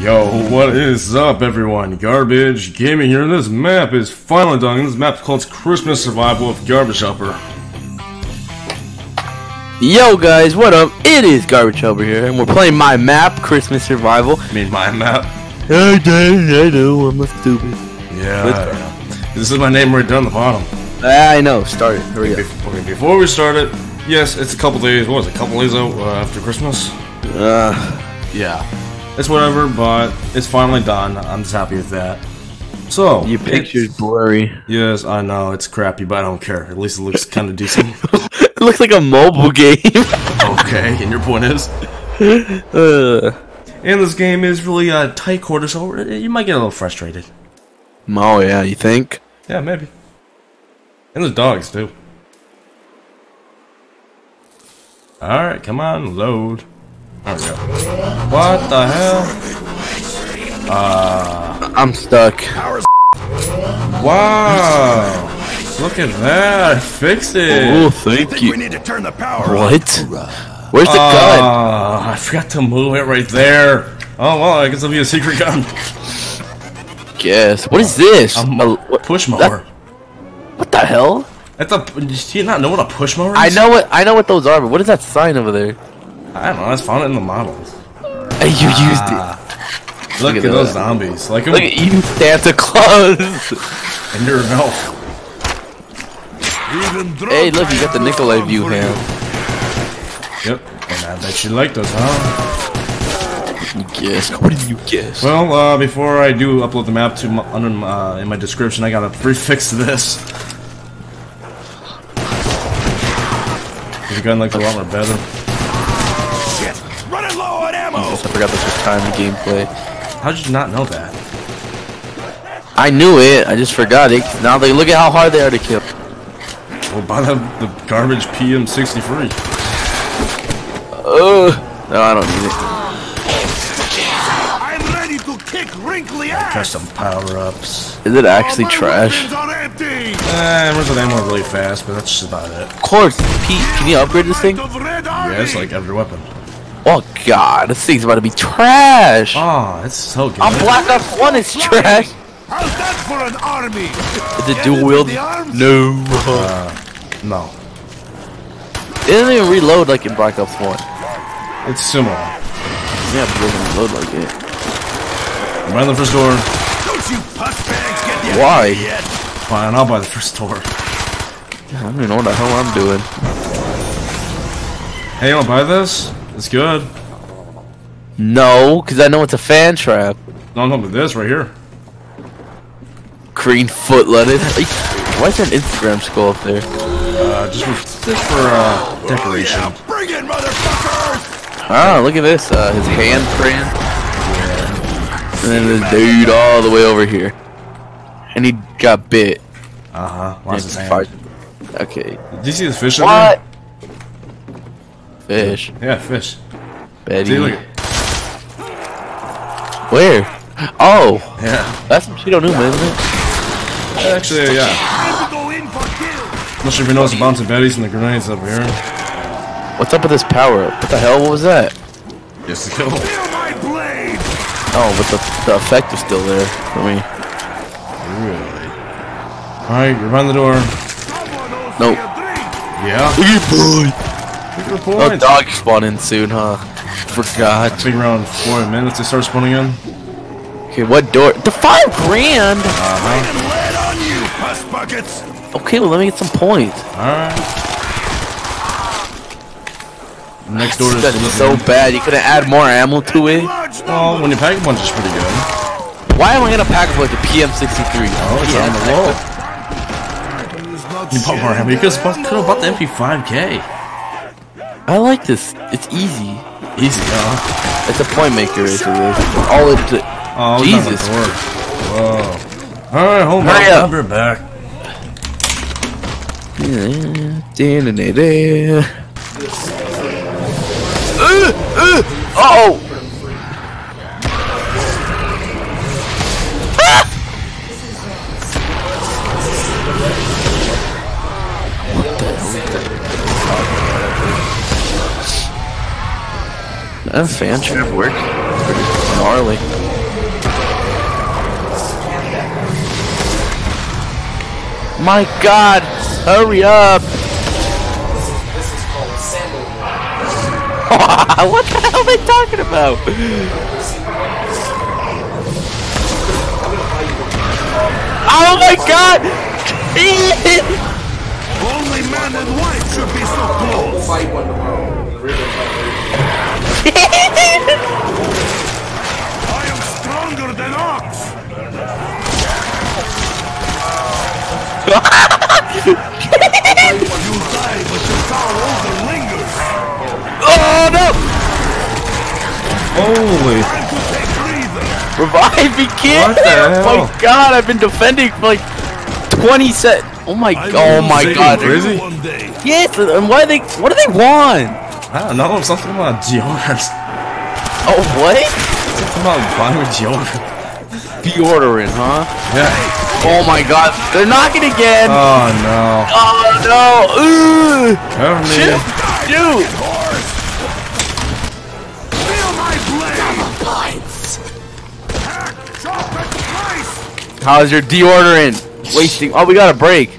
Yo, what is up everyone? Garbage Gaming here, and this map is finally done. And this map's called Christmas Survival of Garbage Hopper. Yo guys, what up? It is Garbage Hopper here, and we're playing my map, Christmas Survival. I mean my map? I know, I'm a stupid. Yeah, this is my name right down the bottom. I know, start it, here we go. Okay, before we start it, yes, it's a couple days, what is it, a couple days out after Christmas? Yeah. It's whatever, but it's finally done. I'm just happy with that. So your picture's blurry. Yes, I know it's crappy, but I don't care. At least it looks kind of decent. It looks like a mobile game. Okay, and your point is, and this game is really a tight quarter, so you might get a little frustrated. Oh yeah, you think? Yeah, maybe. And there's dogs too. All right, come on, load. There we go. What the hell? I'm stuck. Wow! Look at that! I fixed it! Oh, thank you. We need to turn the power what? Off. Where's the gun? I forgot to move it right there. Oh well, I guess it'll be a secret gun. Guess. What is this? A push mower. What the hell? Do you not know what a push mower is? I know what those are, but what is that sign over there? I don't know, I just found it in the models. Hey, you used it. Look at those zombies. Like look at you, Santa Claus. And your elf. Hey, look, you got the Nikolai view here. Yep, and I bet you liked us, huh? You guessed. What did you guess? Well, before I do upload the map to my, in my description, I got a brief fix to this. The gun looks a lot more better. I forgot this was timed gameplay. How did you not know that? I knew it. I just forgot it. Now they look at how hard they are to kill. Well, by the garbage PM63. No, I don't need it. I'm ready to kick wrinkly ass. Got some power-ups. Is it actually trash? I runs out ammo really fast, but that's just about it. Of course, Pete. Can you upgrade this thing? Yes, like every weapon. Oh god, this thing's about to be trash! Oh, it's so good. I'm Black Ops 1 is trash! How's that for an army? Is it dual wield? No. No. It doesn't even reload like in Black Ops 1. It's similar. Yeah, but it doesn't reload like it. I'm buying the first door. Don't you pussbags get the why? Fine, I'll buy the first door. I don't even know what the hell I'm doing. Hey, you wanna buy this? It's good. No, because I know it's a fan trap. No, no, but this right here. Green foot lettuce. Why is there an Instagram scroll up there? Just for decoration. Oh, yeah. Bring it, motherfuckers! Ah, look at this. His hand print. Yeah. And then this dude all the way over here. And he got bit. Uh-huh. Lost his hand. Okay. Did you see this fish in there? What? Fish. Yeah, fish. Betty. See, look. Where? Oh! Yeah. That's some shit on Uma, isn't it? Actually, yeah. I'm not sure if you know it's Bouncing Betties and the grenades up here. What's up with this power up? What the hell? What was that? Just to kill. Oh, but the effect is still there for me. Really? Alright, you're behind the door. Nope. Yeah? Hey, boy! Oh, dog spawn in soon, huh? Forgot. I think around 4 minutes they start spawning in. Okay, what door? The $5 grand. Okay, well let me get some points. All right. Next door is so bad. You could have add more ammo to it. Well, when you pack a bunch, it's pretty good. Why am I gonna pack a bunch of PM63? Oh, it's on the wall. You bought more ammo. You could have bought the MP5K. I like this. It's easy. Easy, huh? It's a point maker, is it? All it did. Oh, Jesus. Whoa. Alright, hold on. We're back. Fan trap work. It's pretty cool. gnarly. My God! Hurry up! This is called sandal. What the hell are they talking about? Oh my God! Only man and wife should be so close. I am stronger than ox. You die, but your power over lingers. Oh no! Holy! Revive me, kid! What the hell? Oh my God, I've been defending for like 20 sets. Oh my! Oh my God! Crazy. Yes, and why they? What do they want? I don't know. Something about George. Oh what? Something about Bonner George. Deordering, huh? Yeah. Oh my God, they're knocking again. Oh no. Oh no. Ooh. Shoot. Shoot. How's your deordering? Wasting. Oh, we got a break.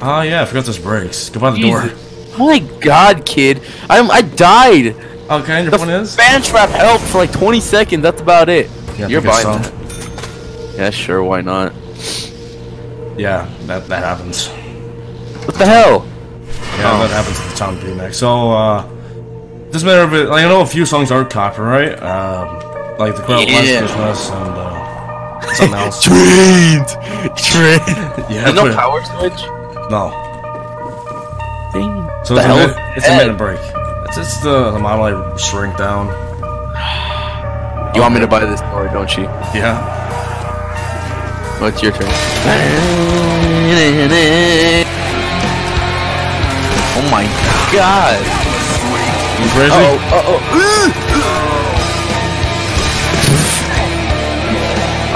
Oh yeah, I forgot those breaks. Go by the door. Oh my God, kid. I died. Okay, and your point is? Spanish trap helped for like 20 seconds. That's about it. Yeah, you're buying that. Yeah, sure, why not? Yeah, that happens. What the hell? Yeah, that happens to the Tom P-Mac. So, doesn't matter if it, like, I know a few songs aren't copyright, like the Last Christmas and, something else. Trained! Yeah, there's no power switch? No. Dang. So it's a minute break. It's just the model I shrink down. You want me to buy this story, don't you? Yeah. Oh, it's your turn. Oh my God! You crazy?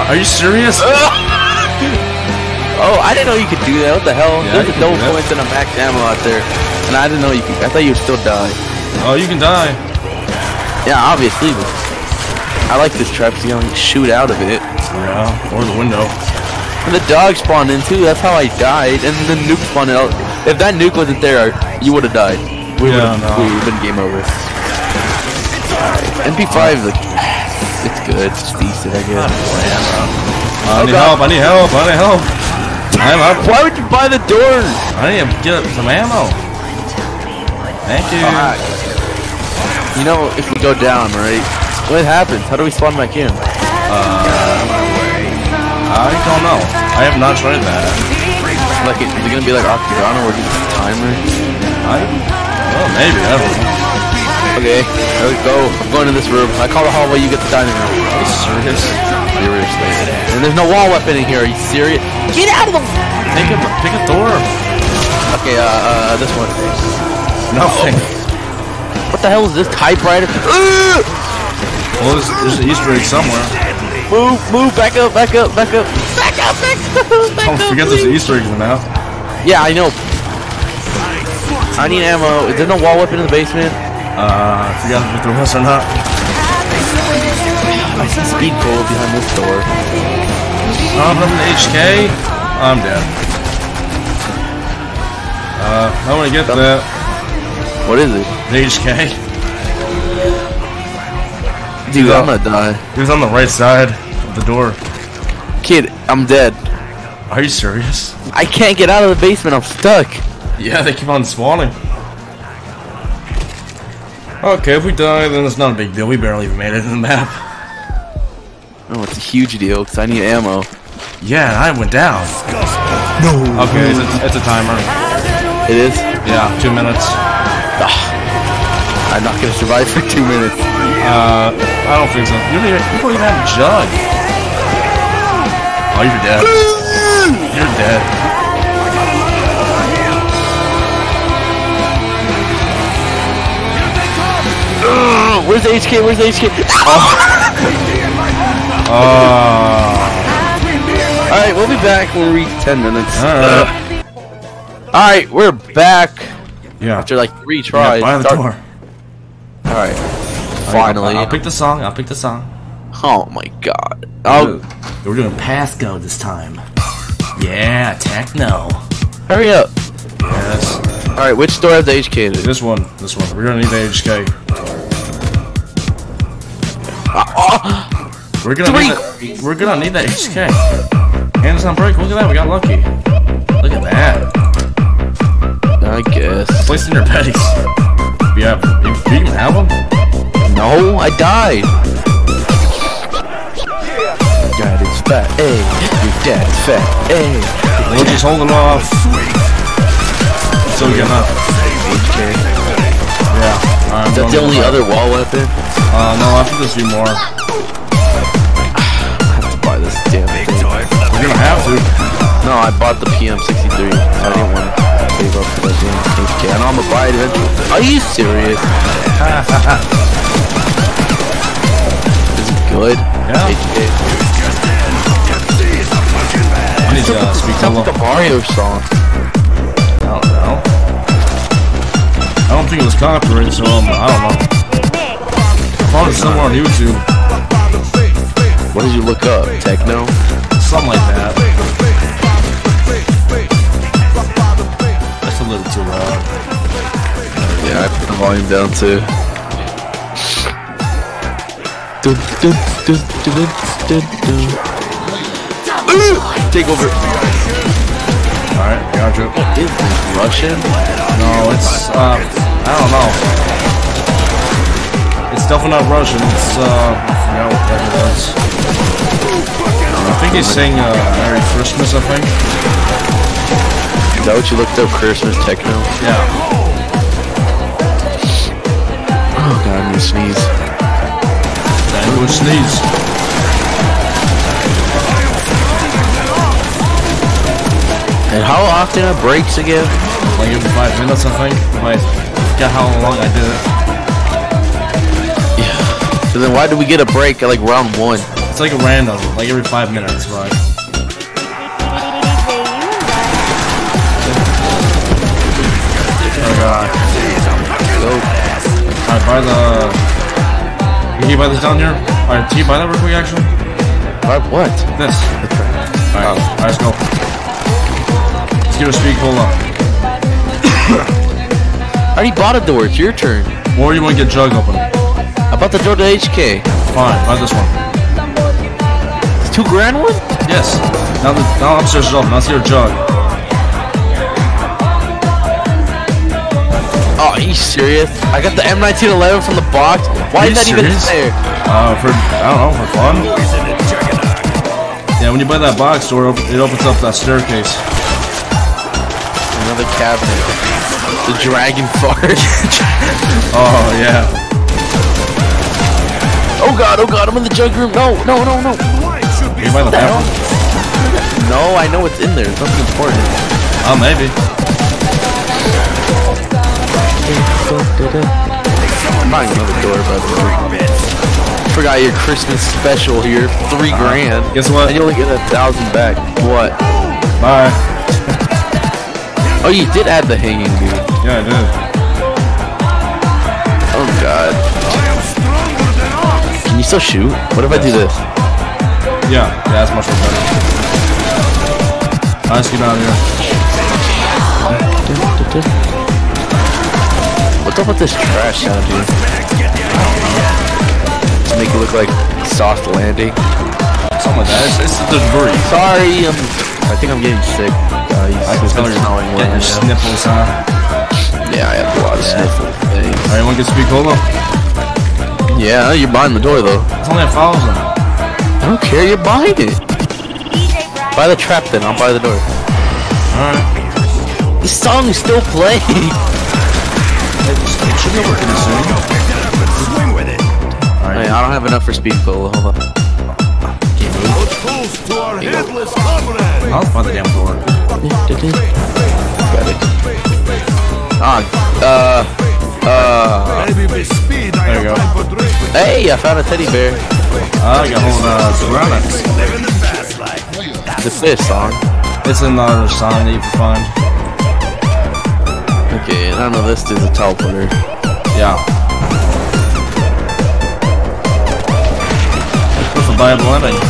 Are you serious? Oh, I didn't know you could do that. What the hell? Yeah, there's a double point and a max ammo out there, and I didn't know you could. I thought you'd still die. Oh, you can die. Yeah, obviously. But I like this trap so you don't shoot out of it. Yeah, or the window. And the dog spawned in too, that's how I died. And the nuke spawned out. If that nuke wasn't there, you would have died. We would have been game over. MP5, like, it's good, it's decent, I guess. I need help, I need help, I need help. Why would you buy the door? I need to get some ammo. Thank you. You know, if we go down, right? What happens? How do we spawn back in? I don't know. I have not tried that. Like, is it gonna be like Octodon or is it a timer? Well, maybe. I don't know. Okay, let's go. I'm going to this room. I call the hallway. You get the dining room. Are you serious? Seriously. And there's no wall weapon in here. Are you serious? Get out of the. Pick a door. Okay, this one. Nothing. What the hell is this typewriter? Well, there's an Easter egg somewhere. Move, move, back up, back up, back up, back up, back up, back up. Don't forget there's an Easter egg in the mouth. Yeah, I know. I need ammo. Is there no wall weapon in the basement? I forgot if there was or not. I see speed gold behind this door. I'm up in the HK. I'm dead. I want to get that. What is it? The HK. Dude, I'm gonna die. He was on the right side of the door. Kid, I'm dead. Are you serious? I can't get out of the basement, I'm stuck. Yeah, they keep on spawning. Okay, if we die, then it's not a big deal. We barely even made it in the map. Oh, it's a huge deal, because I need ammo. Yeah, and I went down. No. Okay, it's a timer. It is? Yeah, 2 minutes. I'm not gonna survive for 2 minutes. I don't think so. You don't even have a jug. Oh, you're dead. You're dead. Where's the HK? Where's the HK? Oh. Alright, we'll be back when we reach 10 minutes. Alright, we're back. Yeah. After like 3 tries. Yeah, by the door. Alright. Finally. I'll pick the song. Oh my god. Oh, we're doing Pasco this time. Yeah, techno. Hurry up. Yes. Alright, which store has the HK in it? This one. This one. We're gonna need the HK. We're gonna need that HK. And it's on break. Look at that. We got lucky. Look at that. I guess. Place in your petties. Yeah. Do you even have them? No, I died. Your dad is fat. Hey, your dad's fat. Hey. We're just holding off. Still getting up. HK. Yeah. Is that the only other wall weapon? No, I think there's a few more. I have to buy this damn thing. We're gonna have to. No, I bought the PM63. I didn't want to save up for that damn HK. I know I'm gonna buy it eventually. Are you serious? Is it good? Yeah. HK. I need to speak to like the Mario song. I don't know. I don't think it was copyrighted, so I don't know. I found it somewhere on YouTube. What did you look up? Techno? Something like that. That's a little too loud. Yeah, I put the volume down too. Take over. Alright, gotcha. Is this Russian? No, it's, I don't know. It's definitely not Russian, it's, I forgot what that was. I think he's saying, Merry Christmas, I think. Is that what you looked up, Christmas techno? Yeah. Oh god, I'm gonna sneeze. I'm gonna sneeze. And how often are breaks again? Like every 5 minutes, I think. I forgot how long I did it. Yeah. So then why do we get a break at like round one? It's like a random, like every 5 minutes, right? Oh god. Nope. Alright, buy the... Can you buy this down here? Alright, can you buy that real quick, actually? Buy what? This. Alright, let's go. Give a speak, hold on. I already bought a door, it's your turn. Or you want to get jug open? I bought the door to HK. Fine, buy this one. It's $2 grand one? Yes. Now upstairs is open, now see your jug. Oh, are you serious? I got the M1911 from the box. Why is that serious? Even there? For, I don't know, for fun? Yeah, when you buy that box door, it opens up that staircase. Another cabinet. The dragon fart. Oh, yeah. Oh, God, I'm in the junk room. No. Are you by the bathroom? No, I know it's in there. It's nothing important. Oh, maybe. I'm buying another door, by the way. Forgot your Christmas special here. $3 grand. Guess what? And you only get 1,000 back. What? Bye. Oh, you did add the hanging, dude. Yeah, I did. Oh, God. Can you still shoot? What if I do this? Yeah, that's much more better. Let's get out of here. What's up with this trash sound, dude? Just make it look like soft landing. Something like that. It's the debris. Sorry, I think I'm getting sick. I can tell you're getting your sniffles, huh? Yeah, I have a lot of sniffles. Alright, you want to get speak cola? Yeah, you're buying the door though. It's only 1,000. I don't care, you're buying it. Buy the trap then, I'll buy the door. Alright. This song is still playing. It should be working soon. Alright, I don't have enough for speak cola, hold on. I'll find the damn door. Got it. There you go. Hey, I found a teddy bear. I got one, ceramics. It's this song. It's another song that you can find. Okay, and I know this dude's a teleporter. Yeah. obojeblanec.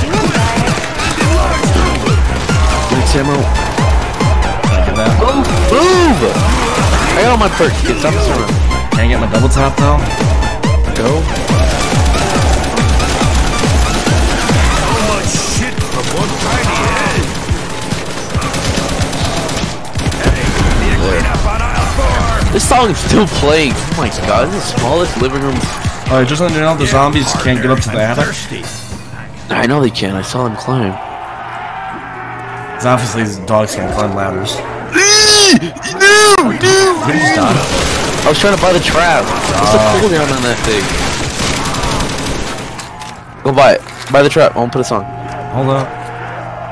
Policia mu. Move! I got all my perks, kids. I'm sorry. Can I get my double top though? Go. So much shit from one tiny head. Hey, this song is still playing. Oh my god, this is the smallest living room. Alright, just let you know the zombies can't get up to the attic. I know they can, I saw them climb. It's obviously these dogs can't climb ladders. No! Please stop. I was trying to buy the trap. What's the cooldown on that thing? Go buy it. Buy the trap, I won't put a song. Hold up.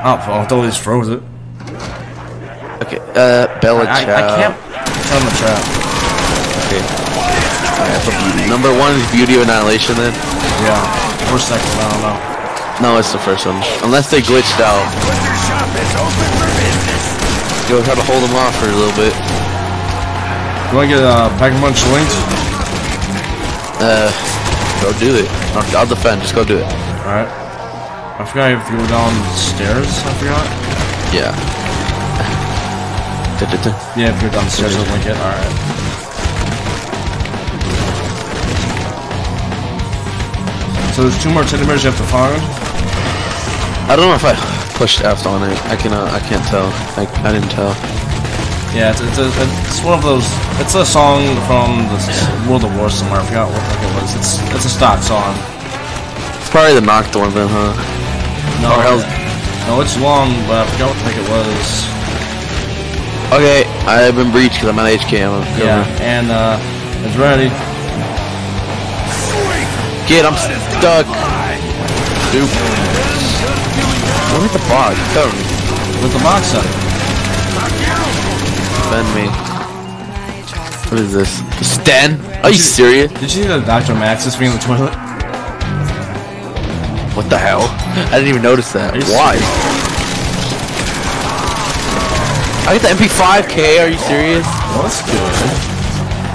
Oh, I thought they just froze it. Okay, Bella Chow. I can't tell the trap. Okay. Number one is Beauty of Annihilation then? Yeah. Or second, I don't know. No, it's the first one. Unless they glitched out. Yo, try to hold them off for a little bit. You wanna get a pack a bunch of links? Go do it. I'll defend, just go do it. Alright. I forgot you have to go down the stairs, I forgot. Yeah. Yeah, if you go down the stairs, I'll link it. Alright. So there's two more teddy bears you have to find? I don't know if I pushed F on it. I can't tell. I didn't tell. Yeah, it's one of those. It's a song from the World of War somewhere. I forgot what the heck it was. It's a stock song. It's probably the Nocturne then, huh? No, no, it's long, but I forgot what the heck it was. Okay, I've been breached because I'm on HKM. Yeah, and it's ready. Get, I'm stuck. Dude. Look at the box. With the box up. Defend me. What is this? Stan? Are you serious? Did you see that Dr. Max is being in the toilet? What the hell? I didn't even notice that. Why? Serious? I get the MP5K. Are you serious? Well, that's good.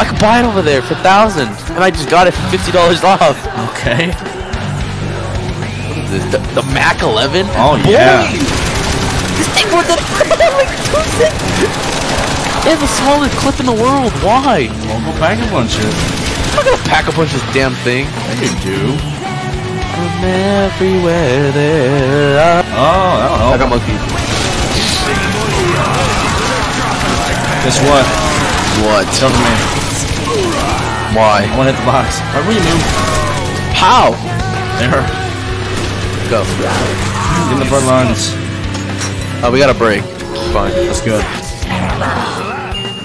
I could buy it over there for 1,000, and I just got it for $50 off. Okay. What is this? The Mac 11? Oh, boy. Yeah. This thing worth that. They have the smallest clip in the world. Why? Local pack-a-punch it. I'm not gonna pack-a-punch this damn thing. I can do. From everywhere there. Oh, that'll help. I got monkey. Guess what? What? Tell me. Why? I want to hit the box. I really knew. How? There. Go. Get in the front lines. Oh, we got a break. Fine. That's good.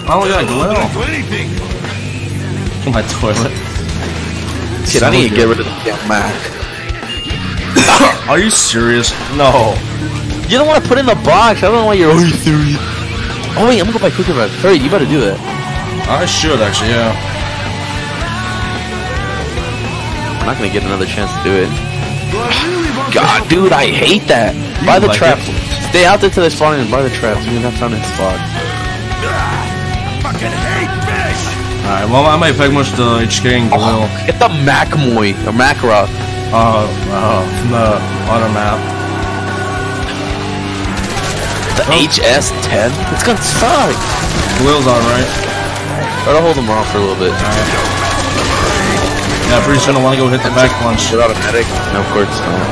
Oh, we got glue. My toilet. Kid, so I need to get rid of the damn Mac. Are you serious? No. You don't want to put it in the box. I don't know why you're always serious. Oh, wait. I'm going to go buy cookie bread. Hurry, you better do that. I should, actually, yeah. I'm not gonna get another chance to do it. God, dude, I hate that. Buy the trap. Stay out there till they spawn and buy the traps. We don't have time to spawn. Fucking hate fish. Alright, well, I might peg much the HK and Galil. Get the Macmoy or Makarov. Oh, from the other map. The HS10? It's gonna suck. Galil's alright. I'll hold them off for a little bit. Alright. Yeah, pretty soon I want to go hit the back punch. Without a medic? No, of course not.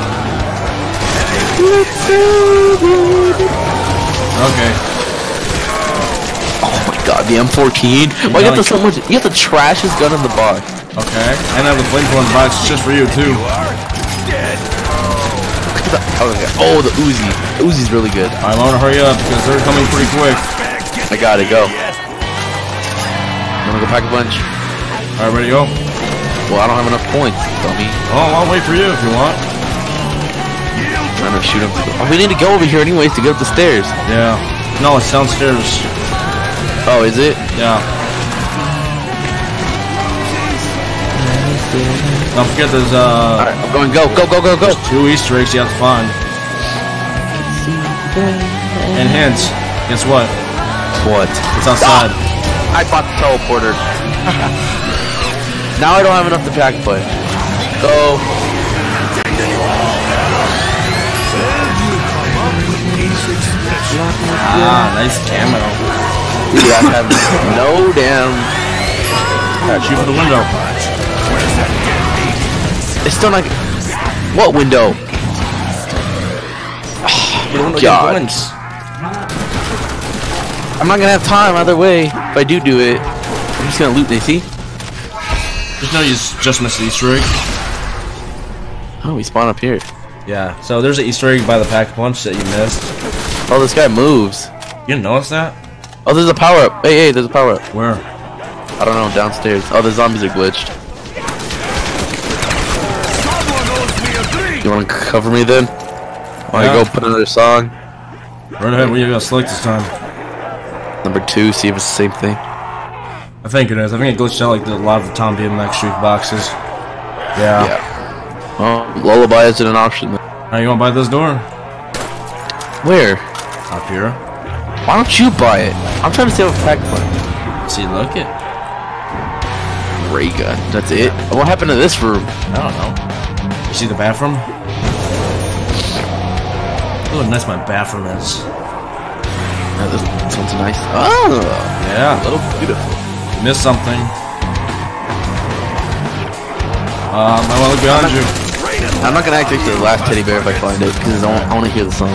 Okay. Oh my god, the M14? Why you got so much? You got the trashiest gun in the box. Okay, and I have the flamethrower in the box just for you too. Oh, the Uzi. The Uzi's really good. Alright, I want to hurry up because they're coming pretty quick. I gotta go. I'm gonna go pack a bunch. Alright, ready to go? Well, I don't have enough points, dummy. Oh, I'll wait for you if you want. I'm trying to shoot him. Oh, we need to go over here anyways to get up the stairs. Yeah. No, it's downstairs. Oh, is it? Yeah. Don't forget there's Alright, I'm going. Go. There's two Easter eggs you have to find. And hints. Guess what? What? It's outside. Ah! I bought the teleporter. Now I don't have enough to pack play. Go. Ah, nice camo. Dude, I have no damn. Alright, shoot for the window. It's still not. What window? Oh, God. I'm not gonna have time either way. If I do it, I'm just gonna loot this. See? There's no use. Just missed the Easter egg. Oh, we spawn up here. Yeah. So there's an Easter egg by the pack punch that you missed. Oh, this guy moves. You didn't notice that? Oh, there's a power up. Hey, hey, there's a power up. Where? I don't know. Downstairs. Oh, the zombies are glitched. You want to cover me then? Want to go put another song? Right ahead. What are you gonna select this time? Number 2. See if it's the same thing. I think it is. I think it glitched out like a lot of the Tom BMX street boxes. Yeah. Yeah. Oh, lullaby isn't an option. How you gonna buy this door? Where? Up here. Why don't you buy it? I'm trying to save a pack punch. See, look it. Raygun. That's it. What happened to this room? I don't know. You see the bathroom? Look how nice my bathroom is. Yeah, this one's nice. Oh, yeah. A little beautiful. You missed something. I want to look behind you. I'm not gonna act like the last teddy bear if I find it, because I want to hear the song.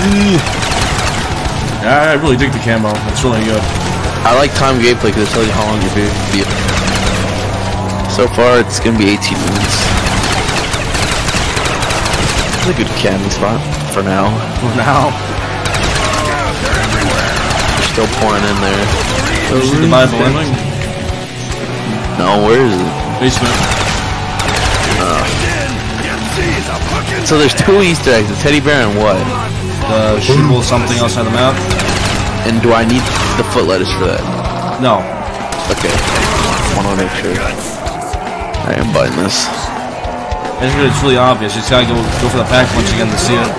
Yeah, I really dig the camo. It's really good. I like time gameplay because it tells you how long you'll be. So far, it's gonna be 18 minutes. It's a good camo spot for now. For now. They're still pouring in there. Where's the building? No, where is it? Basement. So there's 2 Easter eggs: a teddy bear and what? Shootable something outside the map. And do I need the foot lettuce for that? No. Okay. Want to make sure. I am buying this. It's really obvious. You just gotta go for the pack once again to see it.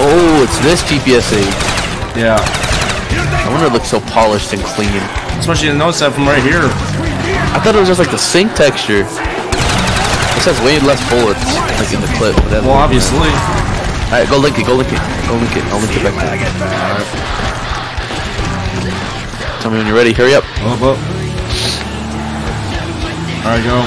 Oh, it's this PPSH. Yeah. I wonder it looks so polished and clean. Especially you notice that from right here. I thought it was just like the sink texture. This has way less bullets, like in the clip. Well, obviously. Alright, go link it, go link it, go link it, I'll link it back there. Alright. Tell me when you're ready, hurry up. Up. Alright, go.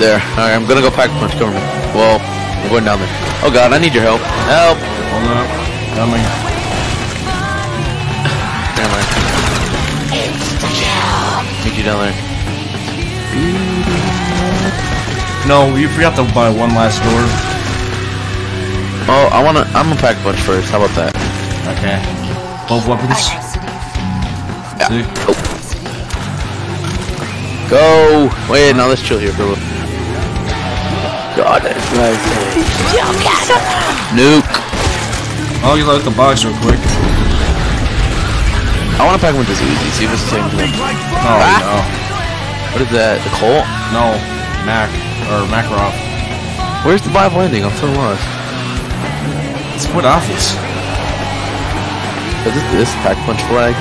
There, alright, I'm gonna go pack punch, cover me. Well, I'm going down there. Oh god, I need your help. Help! Hold up, coming. Never mind. Meet you down there. No, you forgot to buy one last door. Oh, I'm gonna pack a bunch first. How about that? Okay. Both weapons. Yeah. See? Oh. Go! Wait, now let's chill here for a little. God, that's nice. Nuke! Oh, you load the box real quick. I wanna pack one just easy, see if it's the same thing. Oh, no. What is that? The Colt? No. Mac. Or Makarov. Where's the Bible ending? I'm so lost. It's what office? Is this pack punch flag?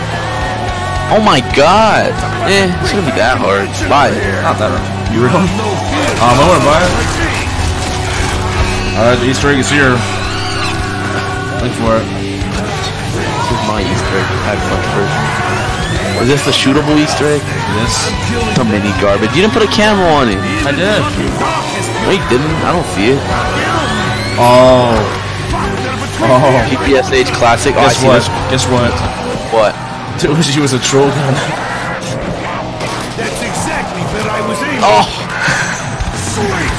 Oh my god! Eh, it's gonna be that hard. Buy it. Not that hard. You real? I wanna buy it. Alright, the Easter egg is here. Look for it. This is my Easter egg, pack punch version. Is this the shootable Easter egg? Yes. Some mini garbage. You didn't put a camera on it. I did. No, you didn't. I don't see it. Oh. Oh, PPSH classic. Guess oh, what? Guess what? What? Dude, she was a troll gun. That's exactly what I was aiming. Oh! Sweet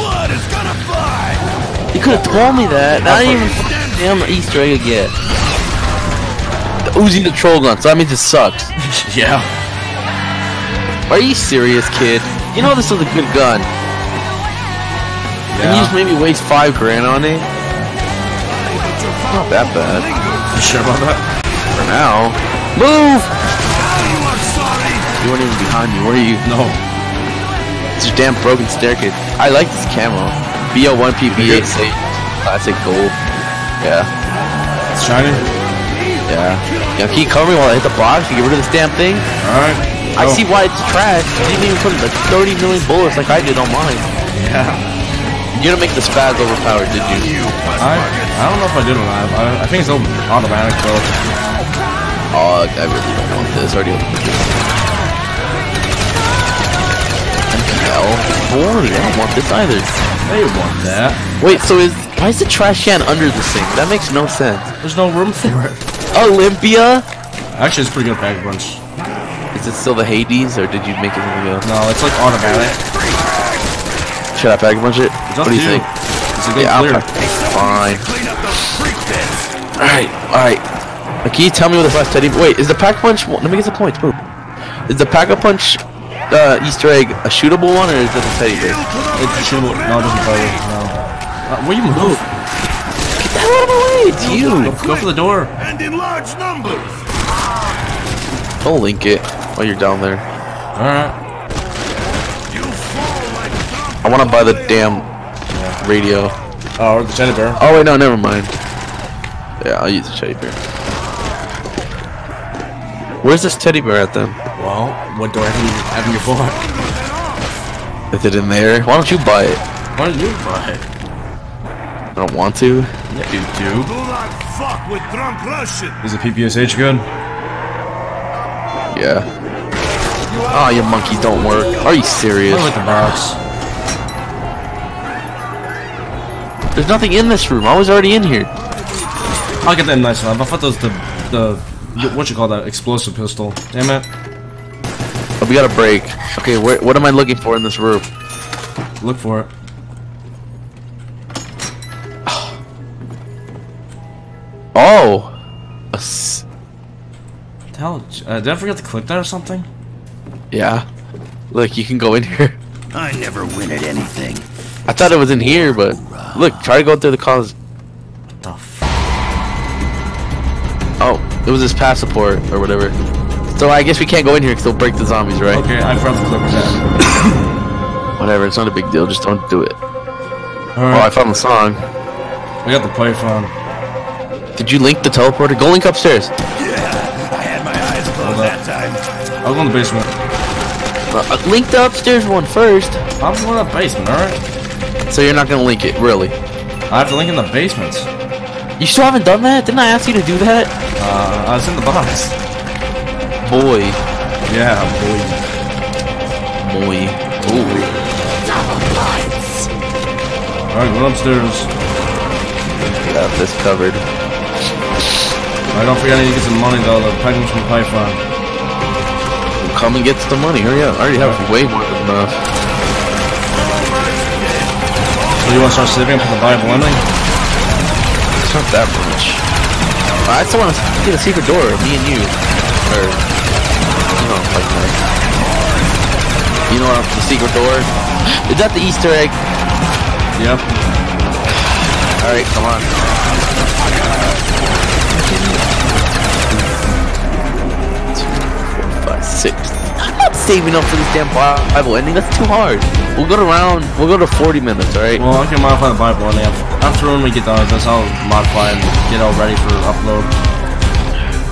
blood is gonna fly. You could have told me that. Not even damn Easter egg again. The Uzi the troll gun. So that means it sucks. Yeah. Are you serious, kid? You know this is a good gun. Yeah. And you just made me waste $5 grand on it. Not that bad. You sure about that? For now. Move! You weren't even behind me, were you? No. It's your damn broken staircase. I like this camo. BO1P BA8. Classic gold. Yeah. It's shiny? Yeah. Now keep covering while I hit the box to get rid of this damn thing. Alright. I see why it's trash. You didn't even put like 30 million bullets like I did on mine. Yeah. You don't make the spaz overpowered, did you? I don't know if I did or not. I think it's automatic though. Oh, I really don't want this. I already have this. MP40. I don't want this either. They want that. Wait, so is why is the trash can under this thing? That makes no sense. There's no room for it. Olympia. Actually, it's a pretty good pack bunch. Is it still the Hades, or did you make it something else? No, it's like automatic. Should I pack bunch it? What do you think? It's a good clear. Fine. Alright, alright. Can you tell me where the last teddy... Wait, is the pack punch... Let me get the points. Boom. Is the pack-a-punch Easter egg a shootable one, or is it a teddy bear? It's a shootable... No, it doesn't play it. No. Will you move? Get that out of my way! It's you! Go for the door. And in large numbers. Don't link it while you're down there. Alright. I want to buy the damn radio. Oh, or the teddy bear. Oh, wait, no, never mind. Yeah, I'll use the teddy bear. Where's this teddy bear at then? Well, what do I have in your phone? Is it in there? Why don't you buy it? Why don't you buy it? I don't want to. Yeah, you do. Do not fuck with drunk Russian. Is the PPSH good? Yeah. Ah, oh, your monkeys don't work. Are you serious? I like the box. There's nothing in this room. I was already in here. I'll get that nice one. I thought that was the what you call that explosive pistol. Damn it. Oh, we got a break. Okay, where, what am I looking for in this room? Look for it. Oh. A hell, did I forget to click that or something? Yeah. Look, you can go in here. I never win at anything. I thought it was in here, but look, try to go through the cause. What the fuck? Oh, it was his passport or whatever. So I guess we can't go in here because they'll break the zombies, right? Okay, I found the clipper now. Whatever, it's not a big deal. Just don't do it. All right. Oh, I found the song. We got the Python. Did you link the teleporter? Go link upstairs. I was on the basement. Link the upstairs one first. I'm going to the basement, alright? So you're not going to link it, really? I have to link in the basements. You still haven't done that? Didn't I ask you to do that? I was in the box. Boy. Yeah, boy. Boy. Boy. Alright, go upstairs. Get out this covered. I don't forget I need to get some money though, the package from Python. Well, come and get the money, hurry up. I already have way more than enough. So you want to start saving up for the Bible ending? It's not that much. I still want to get a secret door, me and you. Or, you know, like that. You know what, the secret door? Is that the Easter egg? Yep. Alright, come on. Six. I'm not saving up for this damn Bible ending. That's too hard. We'll go around. We'll go to 40 minutes, alright? Well, I can modify the Bible ending. After when we get done with this, I'll modify and get all ready for upload.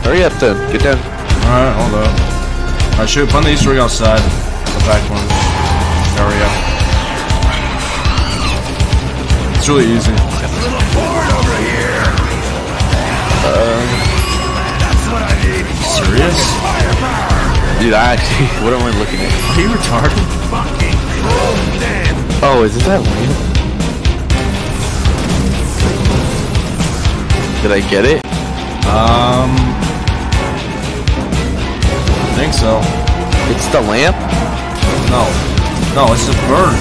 Hurry up then. Get down. Alright, hold up. Alright, shoot. Find the Easter egg outside. The back one. There we go. It's really easy. It's a little bored over here. That's what I need. Serious? Dude, I actually, what am I looking at? Are you retarded? Oh, is it that lame? Did I get it? I think so. It's the lamp? No. No, it's the bird.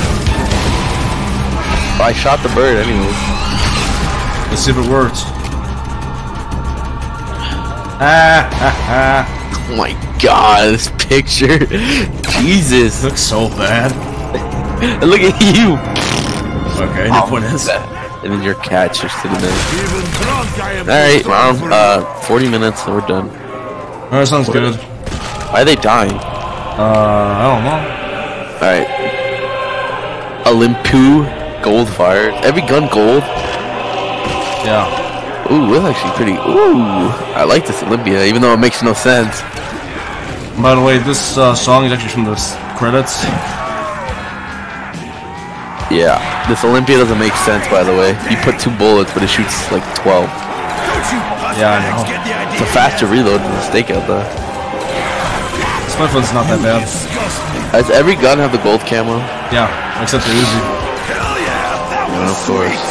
I shot the bird anyway. Let's see if it works. Oh my god, this picture. Jesus. Looks so bad. Look at you. Okay, oh, what is that? And then your cat just sitting there. Alright, well, 40 minutes and we're done. Alright, sounds good. Why are they dying? I don't know. Alright. Olympu, gold fire. Every gun gold? Yeah. Ooh, that's actually pretty. Ooh, I like this Olympia, even though it makes no sense. By the way, this song is actually from the credits. Yeah. This Olympia doesn't make sense, by the way. You put 2 bullets, but it shoots like 12. Yeah, I know. It's a faster reload than the stakeout, though. This one's not that bad. Does every gun have the gold camo? Yeah, except the Uzi. Hell yeah, you know, of course.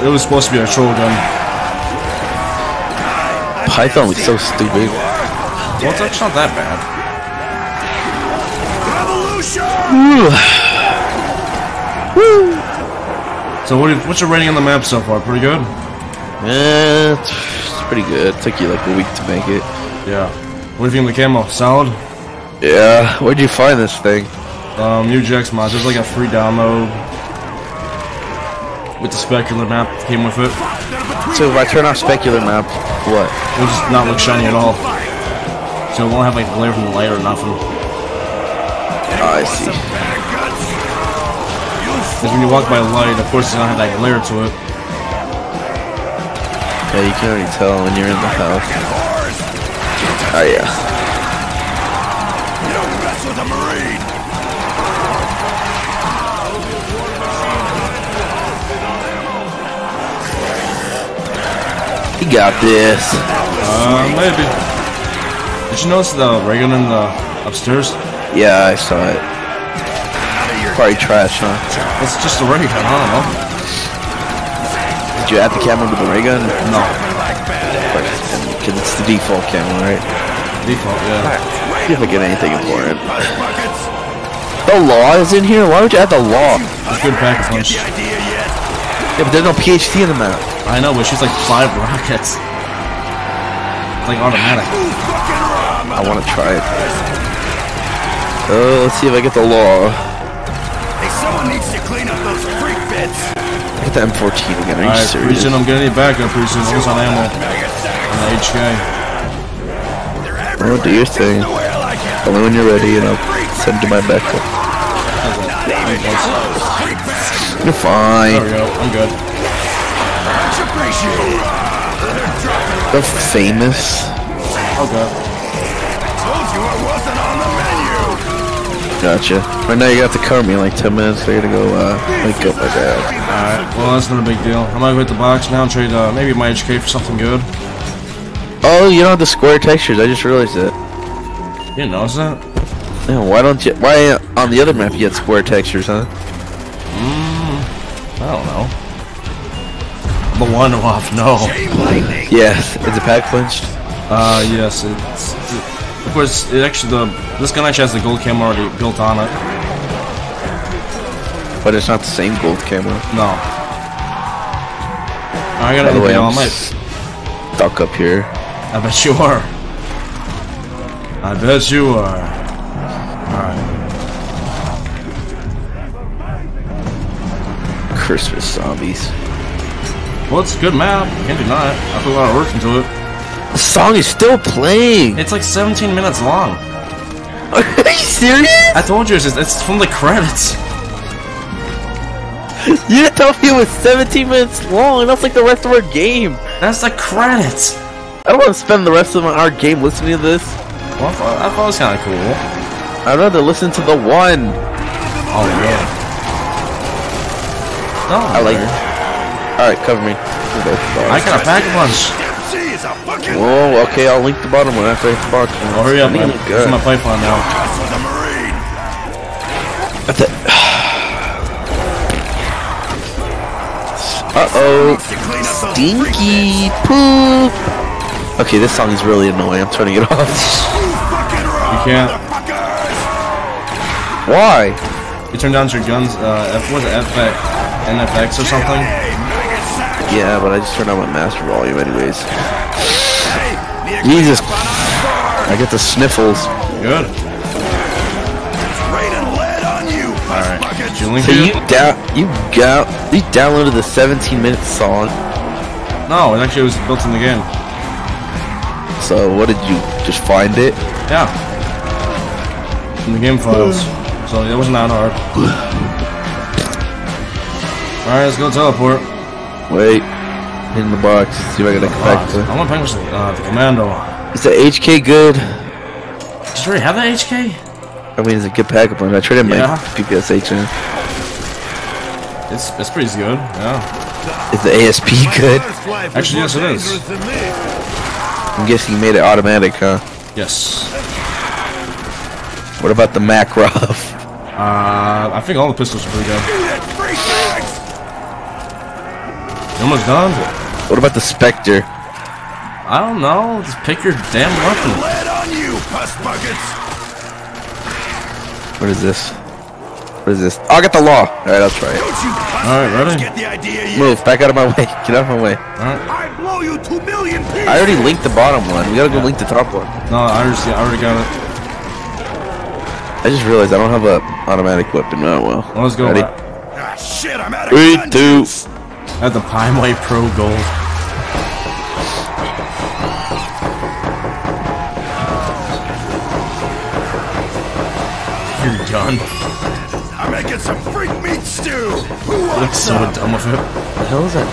It was supposed to be a troll gun. Python was so stupid. Well, it's actually not that bad. Woo. So what's your rating on the map so far? Pretty good? Yeah, it's pretty good. It took you like a week to make it. Yeah. What do you think of the camo? Solid? Yeah. Where'd you find this thing? UGX mods. There's like a free download with the specular map that came with it. So if I turn off specular map, what? It'll just not look shiny at all. So it won't have like glare from the light or nothing. Oh, I see. Because when you walk by a light, of course it's gonna have that glare to it. Yeah, you can already tell when you're in the house. Oh yeah. You don't mess with a Marine. He got this. Maybe. Did you notice the Raygun in the upstairs? Yeah, I saw it. Probably trash, huh? It's just a Raygun, I don't know. Did you add the camera with the Raygun? No. Because it's the default camera, right? Default, yeah. You haven't get anything important. The law is in here? Why would you add the law? It's good back punch. Yeah, but there's no PhD in the map. I know, but she's like 5 rockets. It's like automatic. I want to try it. Let's see if I get the law. Hey, someone needs to clean up those freak bits. I get the M14 again. Are you serious? I'm gonna need backup pretty soon. I'm almost on ammo. On the HK. Well, do your thing. Only when you're ready, and I'll send to my backup. You're fine. There we go. I'm good. The famous. Oh god. I told you I wasn't on the menu. Gotcha. Right now you have to cover me in like 10 minutes. I gotta go wake up my dad. Alright, well that's not a big deal. I might go hit the box now and trade maybe my HK for something good. Oh, you don't have the square textures. I just realized that. You didn't notice that? Yeah, why don't you? Why on the other map you get square textures, huh? I don't know. The one-off, no. Yes, it's a pack punch. Yes, it's of course. It actually this gun actually has the gold camo already built on it. But it's not the same gold camo. No. I got everything all night. Stuck up here. I bet you are. I bet you are. All right. Christmas zombies. Well, it's a good map. Can't deny it. I put a lot of work into it. The song is still playing. It's like 17 minutes long. Are you serious? I told you it's from the credits. You told me it was 17 minutes long. That's like the rest of our game. That's the credits. I don't want to spend the rest of our game listening to this. Well, I thought it was kind of cool. I'd rather listen to the one. Oh yeah. No, I like it. Alright, cover me. I got a pack punch. Whoa, okay, I'll link the bottom one after I hit the box. Oh, hurry up, man. This is my Python now. That's it. Uh-oh. Stinky poop. Okay, this song is really annoying. I'm turning it off. You can't. Why? You turn down your guns, what was it, NFX or something? Yeah, but I just turned on my master volume anyways. Jesus. I get the sniffles. Good. Alright. So you downloaded the 17-minute song? No, it actually was built in the game. So what did you just find it? Yeah. In the game files. So it was not hard. Alright, let's go teleport. Wait, in the box. See if I can get back to it. I want to punch the commando. Is the HK good? Did you already have that HK? I mean, it's a good pack of punch. I traded my PPSH in. It's pretty good, yeah. Is the ASP good? Actually, yes, it is. I'm guessing you made it automatic, huh? Yes. What about the Makarov? I think all the pistols are pretty good. You're almost done. What about the Specter? I don't know. Just pick your damn weapon. What is this? What is this? Oh, I got the law. All right, I'll try it. All right, ready? Get the idea yet. Move. Back out of my way. Get out of my way. All right. I blow you 2 million pieces. I already linked the bottom one. We gotta go link the top one. No, I already got it. I just realized I don't have a automatic weapon. Oh well. Let's go. Ready? Ah, shit, I'm out of 3, 2. I have the Pimeway Pro Gold. You're done. I'm gonna get some freak meat stew. Who looks so dumb with it. What the hell is that?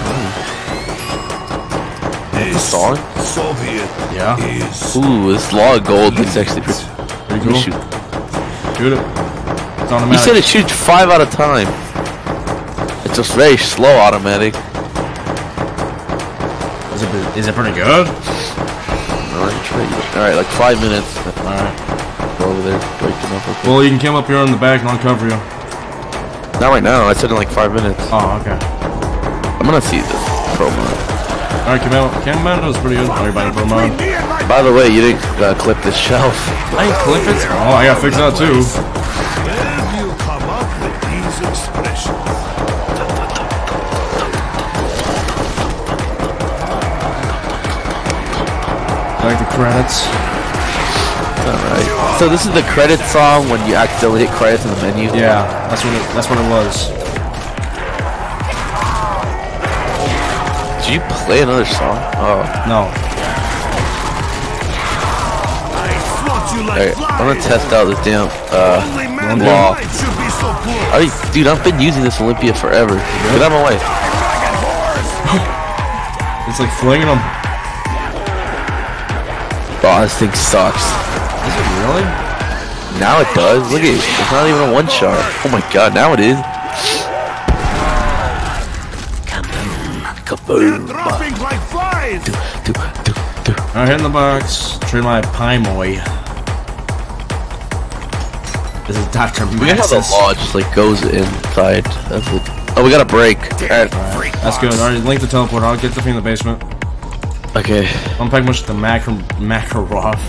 Hey, song? Soviet. Yeah. Ooh, this law of gold is actually pretty cool. Shoot. Shoot it. It's automatic. You said it shoots 5 at a time. It's a very slow automatic. Is it pretty good? Alright, like 5 minutes. Alright. Go over there, breaking up. Okay. Well, you can come up here on the back and I'll cover you. Not right now, I said in like 5 minutes. Oh, okay. I'm gonna see this pro mode. Alright, Camado's pretty good. Everybody pro mode. By the way, you didn't clip this shelf. I didn't clip it? Oh, I gotta fix that too. Like the credits. Alright. So this is the credit song when you accidentally hit credits in the menu? Yeah, that's what it was. Did you play another song? Oh. No. Alright, I'm gonna test out this damn law. Alright, dude, I've been using this Olympia forever. Really? Get out of my way. It's like flinging them. Oh, this thing sucks. Is it really? Now it does. Look at it. It's not even a one shot. Oh my god, now it is. Kaboom! Kaboom! They're dropping like flies. Alright, hit in the box. Trim my Pimoy. This is Dr. Max's. The law just like goes inside. That's it. Oh, we got a break. All right. That's good. Alright, link the teleport. I'll get the thing in the basement. Okay. I'm packing much the Makarov.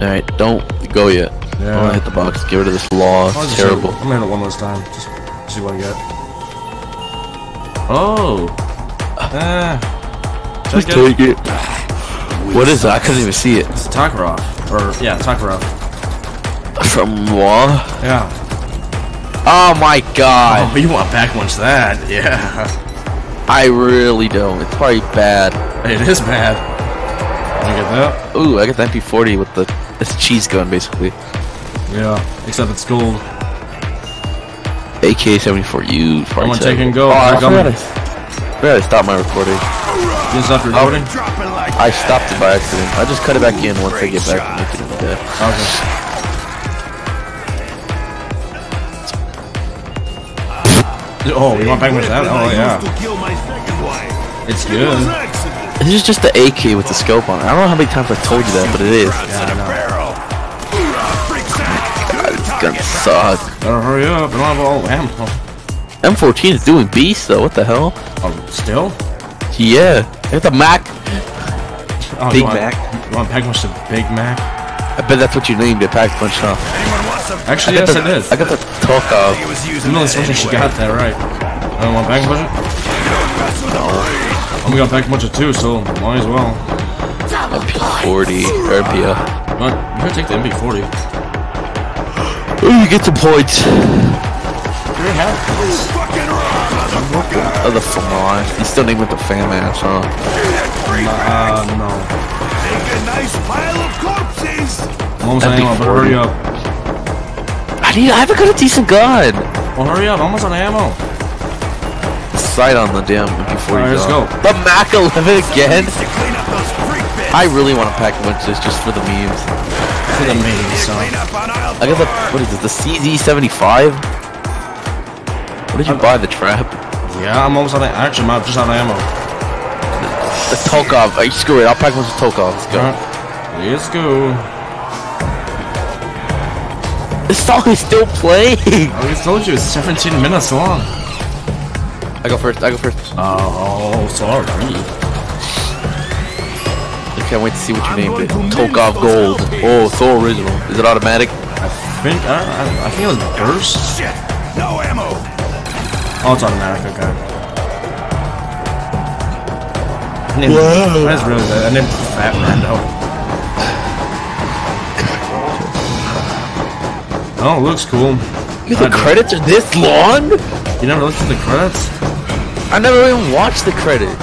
Alright, don't go yet. Yeah. I want to hit the box. Get rid of this law. It's terrible. I'm gonna hit it one last time. Just see what I get. Oh. Just take it. What is that? I couldn't even see it. It's Tokarev. Tokarev. From WAW? Yeah. Oh my god. Oh, you want to back punch that? Yeah. I really don't. It's probably bad. It is bad. Can I get that? Ooh, I got the MP40 with this cheese gun, basically. Yeah, except it's gold. AK 74, you probably. I'm gonna take and go. Oh, I gotta stop my recording. You stop recording? I stopped it by accident. I just cut it back in once I get back and make it in the deck. Okay. Oh, you want back with that? Oh, yeah. It's good. This is just the AK with the scope on it. I don't know how many times I told you that, but it is. Yeah, I know. God, it's gonna suck. Better hurry up. I don't have all ammo. M14 is doing beast, though. What the hell? Still? Yeah. It's a Mac. Oh, Big Mac. You want Pack Punch the Big Mac? I bet that's what you named it, Pack Punch, huh? Actually, yes, it is. I got the talk of. You know, she got that right. I don't want Pack Punch it? No. I'm gonna Pack Punch it too, so might as well. MP40, or MPL. You gotta take the MP40. Ooh, you get some points. You already have points. Oh, the Famas. You still name it the Famass, huh? No. Take a nice pile of corpses. Almost on ammo, but hurry up. I haven't got a decent gun. Well, hurry up. Almost on ammo. Sight on the damn MP40. Alright, let's go. The Mac 11 again. I really want to pack a bunch of this just for the memes. isn't amazing, so. I got the, what is this, the CZ75? What did you buy, the trap? Yeah, I'm almost out of, actually, I'm just out of ammo. The Tokarev, hey, screw it, I'll pack one with Tokarev, let's go. Right. Let's go. This song is still playing! I already told you, it's 17 minutes long. I go first. Oh, sorry. I can't wait to see what you named it. Tokarev Gold. Oh, so original. Is it automatic? I think it was burst. Shit, no ammo. Oh, it's automatic. Okay. Whoa. That's really good. I named Fat Rando. Oh, looks cool. The credits are this long? You never looked at the credits? I never even watched the credits.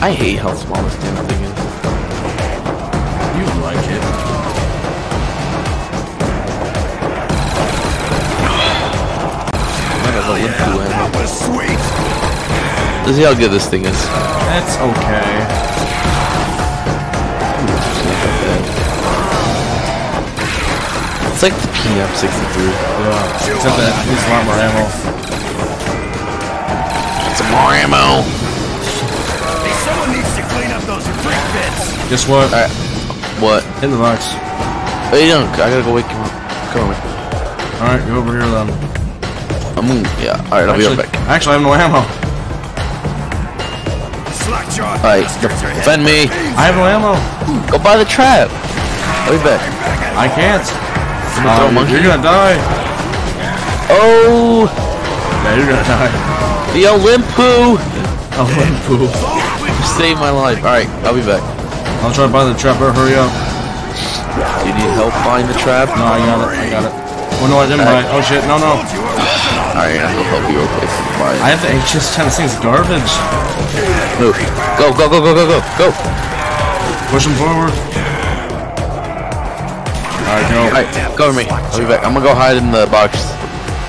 I hate how small this damn thing is. You like it. That was sweet. Let's see how good this thing is. That's okay. It's like the PM63. Yeah, except that it's a lot more ammo. It's more ammo! Hey, someone needs to clean up those brick bits! Guess what? Alright. What? In the box. Hey, Dunk, I gotta go wake him up. Come on, wake him up. Alright, go over here then. I'm moving. Yeah, alright, I'll be right back. Actually, I have no ammo. Alright, defend me. I have no ammo. Go buy the trap. I'll be back. I can't. You're gonna die! Oh! Yeah, you're gonna die. The Olympu! Olympu. You saved my life. Alright, I'll be back. I'll try to find the trap, hurry up. You need help find the trap? No, I got it. Oh no, I didn't buy it. Oh shit, no. Alright, I'll help you replace it. Bye. I have the HS10, this thing's garbage. Move. Go! Push him forward. Alright, go. Alright, cover me. I'll be back. I'm gonna go hide in the box.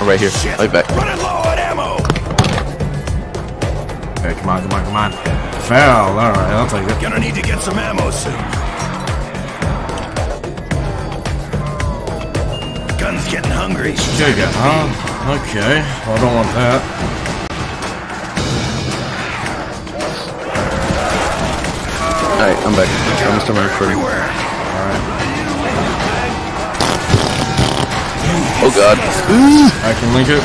Right here. I'll be back. Alright, come on. Foul. Alright, I'll take it. Gonna need to get some ammo soon. Gun's getting hungry. There you go. Huh? Okay. Well, I don't want that. Alright, I'm back. I'm still recording. Oh god. Ooh. I can link it.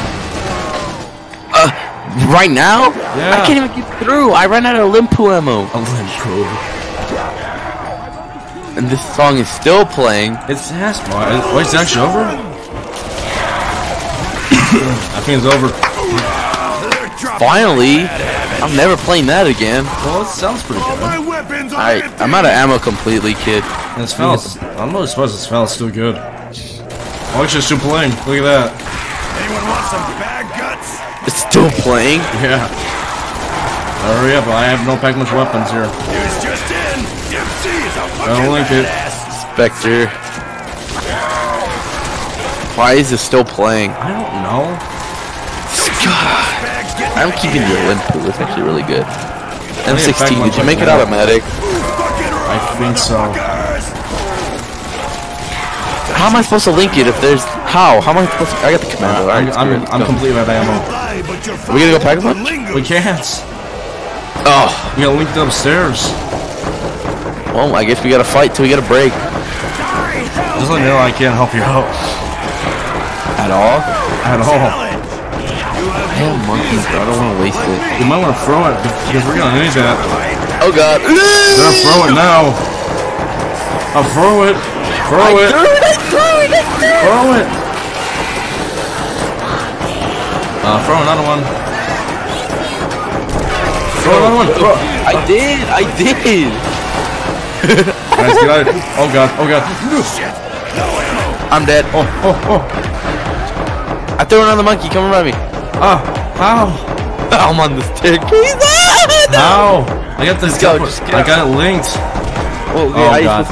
Right now? Yeah. I can't even get through. I ran out of Olympu ammo. Olympu. And this song is still playing. It's Asmar. Wait, it's actually over? I think it's over. Finally. I'm never playing that again. Well, it sounds pretty good. Alright, I'm out of ammo completely, kid. This smells. I'm really surprised this smells still good. Oh, it's just still playing. Look at that. Anyone want some bad guts? It's still playing? Yeah. Hurry up, I have no pack much weapons here. It's just in. Dempsey is a fucking badass. Specter. Why is it still playing? I don't know. God. I'm keeping the Olympic. It's actually really good. M16, did you make it automatic? I think so. How am I supposed to link it if there's... How am I supposed to... I got the commando. Right, I'm completely out of ammo. Are we gonna go pack one? We can't. Oh. We gotta link it upstairs. Well, I guess we gotta fight till we get a break. Just let me know I can't help you out. At all? At all. I have monkeys, bro. I don't wanna waste it. You might wanna throw it, because we're gonna need that. Oh god. Gotta throw it now. I'll throw it. Throw it! Throw it! Throw another one. Throw another one! Throw. I did! Guys, get out of here. Oh god. I'm dead. Oh. I threw another monkey, come around me. How? I'm on this stick. How? I got this guy. I got it linked. Oh god.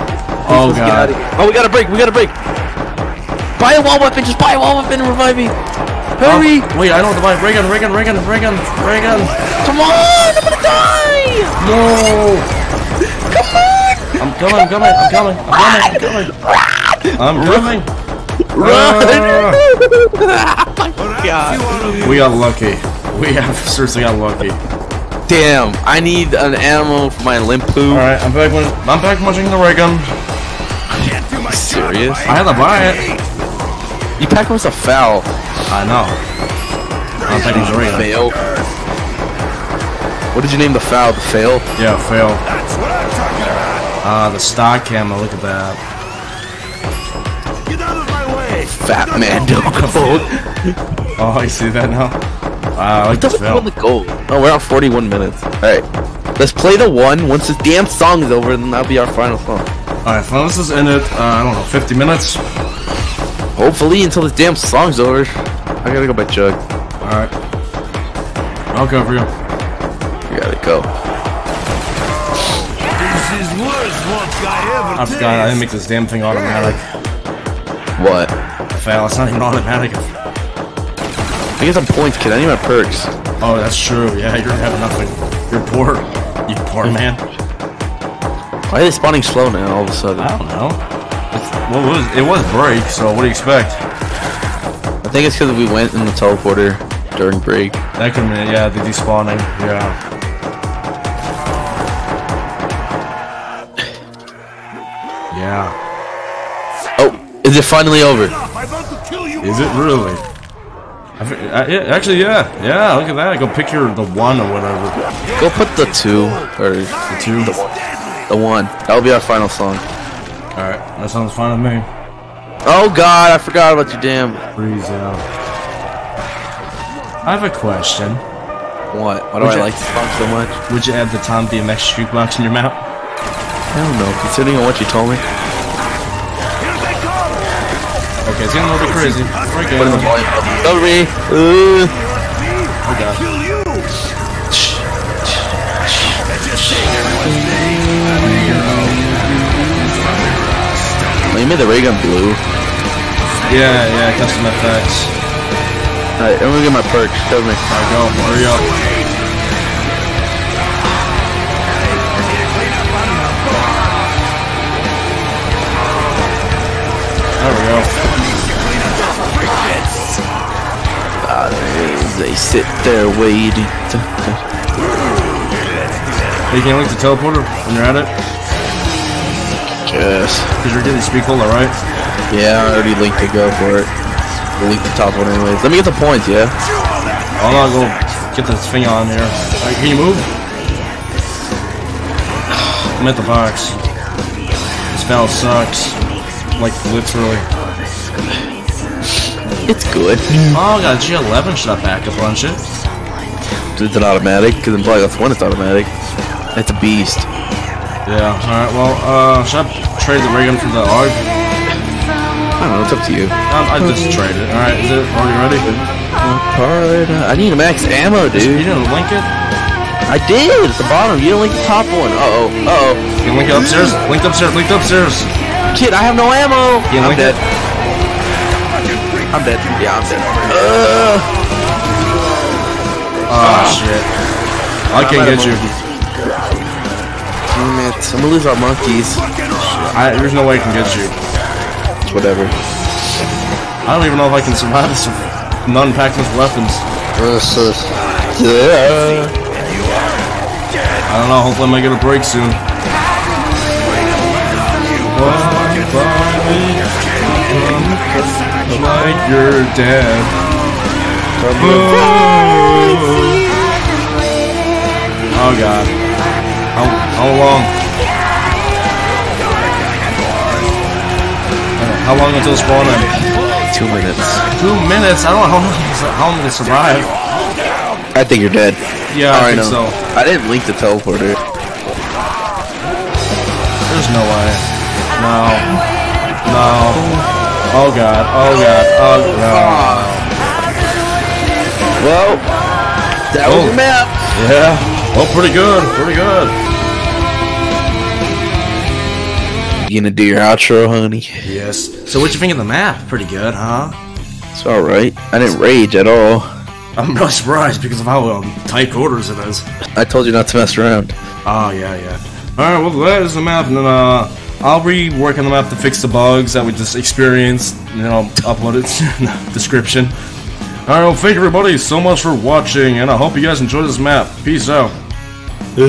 Oh god. Oh, we got a break. Buy a wall weapon, just buy a wall weapon and revive me. Hurry! Wait, I don't want to buy Raygun. Come on, I'm gonna die! No! Come on! I'm coming. Run! God. We got lucky. We have seriously got lucky. Damn, I need an ammo for my limp. Alright, I'm back munching the Raygun. Serious? I had to buy it. You pack was a foul. I know. I'm packing the Raygun. Fail. What did you name the foul? The fail? Yeah, fail. That's what I'm talking about. The stock camera, look at that. Fat man, double gold. Oh, I see that now. Wow, I just fell. Oh, we're on 41 minutes. Alright, let's play the one. Once this damn song is over, then that'll be our final song. Alright, so this is in it, I don't know, 50 minutes? Hopefully, until this damn song's over. I gotta go by Chug. Alright. I'll go for you. You gotta go. This is worse I forgot, I didn't make this damn thing automatic. What? Fail, it's not even automatic. I guess I'm points, kid. I need my perks. Oh, that's true. Yeah, you're gonna have nothing. You're poor. You poor man. Why are they spawning slow now all of a sudden? I don't know. Well, it was break, so what do you expect? I think it's because we went in the teleporter during break. That could have been it. Yeah, the despawning. Yeah. Yeah. Is it finally over? Is it really? Actually, yeah. Yeah, look at that. Go pick your the one or whatever. Go put the two. Or the two? The one. That'll be our final song. Alright, that sounds fine to me. Oh god, I forgot about your damn freeze out. I have a question. What? Why do I like this song so much? Would you add the Tom DMX jukebox in your mouth? I don't know, considering what you told me. Okay, it's getting a little bit crazy. We're good. Sorry. Oh god. Oh, you made the Raygun blue. Yeah, yeah, custom effects. Alright, I'm gonna get my perks. Cover me. Alright, go. Hurry up. There we go. They sit there waiting. You can't link the teleporter when you're at it? Yes. Because you're getting speakful, right? Yeah, I already linked to go for it. We'll link the top one anyways. Let me get the points, yeah? I'm gonna go get this thing on here. Alright, can you move? I'm at the box. This battle sucks. Like, literally. It's good. Oh, I got G11 shot back up on shit. It's an automatic, because in Black Ops 1 it's automatic. That's a beast. Yeah, alright, well, should I trade the Raygun for the AUG? I don't know, it's up to you. I just trade it. Alright, is it already ready? I need a max ammo, dude. You didn't link it? I did, at the bottom. You didn't link the top one. Uh-oh, uh-oh. You can link it upstairs. Linked upstairs, linked upstairs. Kid, I have no ammo. You can link it. I'm dead. Yeah, I'm dead. Oh shit. I can't get you. Damn it. I'm gonna lose our monkeys. There's no way I can get you. Whatever. I don't even know if I can survive this non-packless weapons. Yeah. I don't know. Hopefully I might get a break soon. Bye. Like your dad. Oh god. How long until spawn in? 2 minutes. 2 minutes? I don't know how long to survive. I think you're dead. Yeah, I think so. I didn't link the teleporter. There's no way. No. Oh god, oh god, oh god. Well, that was the map. Yeah. Oh, pretty good, pretty good. You gonna do your outro, honey? Yes. So what you think of the map? Pretty good, huh? It's alright. I didn't rage at all. I'm really surprised because of how tight quarters it is. I told you not to mess around. Oh, yeah, yeah. Alright, well there's the map, and then I'll rework on the map to fix the bugs that we just experienced, and then I'll upload it in the description. Alright, well thank everybody so much for watching, and I hope you guys enjoyed this map. Peace out. Hey.